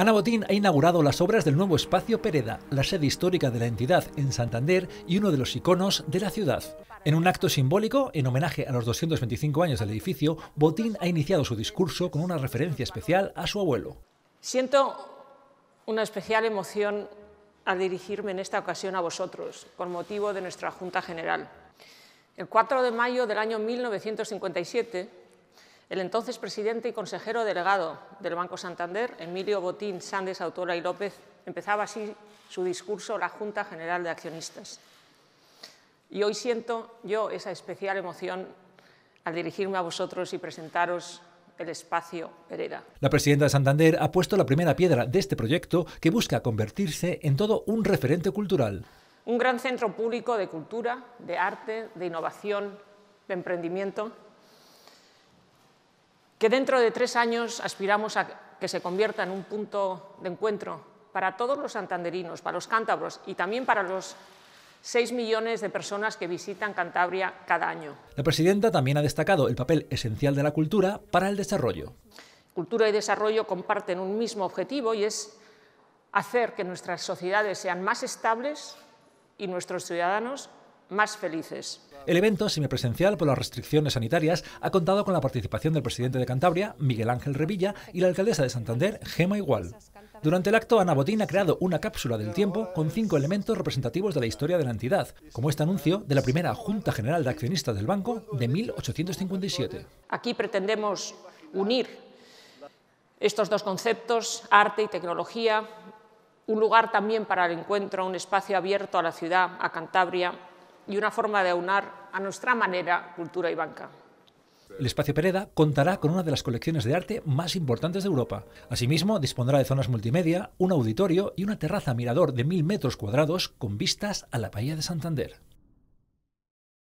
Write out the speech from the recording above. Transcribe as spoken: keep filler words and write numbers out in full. Ana Botín ha inaugurado las obras del nuevo Espacio Pereda, la sede histórica de la entidad en Santander y uno de los iconos de la ciudad. En un acto simbólico, en homenaje a los doscientos veinticinco años del edificio, Botín ha iniciado su discurso con una referencia especial a su abuelo. Siento una especial emoción al dirigirme en esta ocasión a vosotros, con motivo de nuestra Junta General. El cuatro de mayo del año mil novecientos cincuenta y siete, el entonces presidente y consejero delegado del Banco Santander, Emilio Botín Sández Autora y López, empezaba así su discurso a la Junta General de Accionistas. Y hoy siento yo esa especial emoción al dirigirme a vosotros y presentaros el Espacio Pereda. La presidenta de Santander ha puesto la primera piedra de este proyecto que busca convertirse en todo un referente cultural. Un gran centro público de cultura, de arte, de innovación, de emprendimiento, que dentro de tres años aspiramos a que se convierta en un punto de encuentro para todos los santanderinos, para los cántabros y también para los seis millones de personas que visitan Cantabria cada año. La presidenta también ha destacado el papel esencial de la cultura para el desarrollo. Cultura y desarrollo comparten un mismo objetivo y es hacer que nuestras sociedades sean más estables y nuestros ciudadanos más felices. El evento semipresencial por las restricciones sanitarias ha contado con la participación del presidente de Cantabria, Miguel Ángel Revilla, y la alcaldesa de Santander, Gema Igual. Durante el acto, Ana Botín ha creado una cápsula del tiempo con cinco elementos representativos de la historia de la entidad, como este anuncio de la primera Junta General de Accionistas del Banco de mil ochocientos cincuenta y siete. Aquí pretendemos unir estos dos conceptos, arte y tecnología, un lugar también para el encuentro, un espacio abierto a la ciudad, a Cantabria, y una forma de aunar a nuestra manera cultura y banca. El Espacio Pereda contará con una de las colecciones de arte más importantes de Europa. Asimismo, dispondrá de zonas multimedia, un auditorio y una terraza mirador de mil metros cuadrados con vistas a la Bahía de Santander.